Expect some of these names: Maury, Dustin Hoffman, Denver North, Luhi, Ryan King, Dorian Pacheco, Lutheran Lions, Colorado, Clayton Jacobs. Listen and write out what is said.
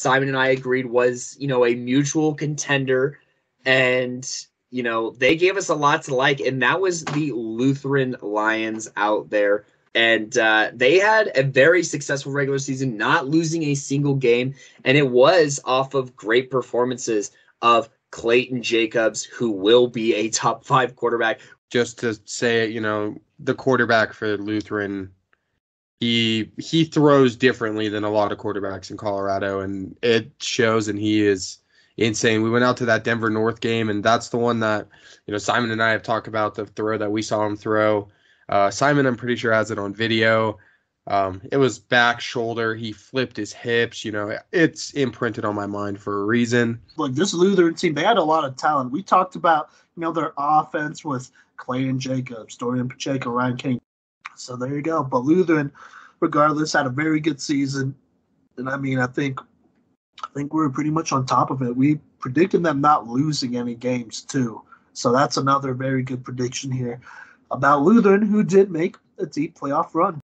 Simon and I agreed was, you know, a mutual contender, and, you know, they gave us a lot to like, and that was the Lutheran Lions out there. And they had a very successful regular season, not losing a single game. And it was off of great performances of Clayton Jacobs, who will be a top five quarterback. Just to say it, you know, the quarterback for Lutheran, he throws differently than a lot of quarterbacks in Colorado, and it shows, and he is insane. We went out to that Denver North game, and that's the one that, you know, Simon and I have talked about, the throw that we saw him throw. Simon, I'm pretty sure, has it on video. It was back shoulder. He flipped his hips. You know, it's imprinted on my mind for a reason. Look, this Lutheran team, they had a lot of talent. We talked about, you know, their offense with Clayton Jacobs, Dorian Pacheco, Ryan King. So there you go. But Lutheran, regardless, had a very good season. And I mean, I think we were pretty much on top of it. We predicted them not losing any games too. So that's another very good prediction here about Lutheran, who did make a deep playoff run.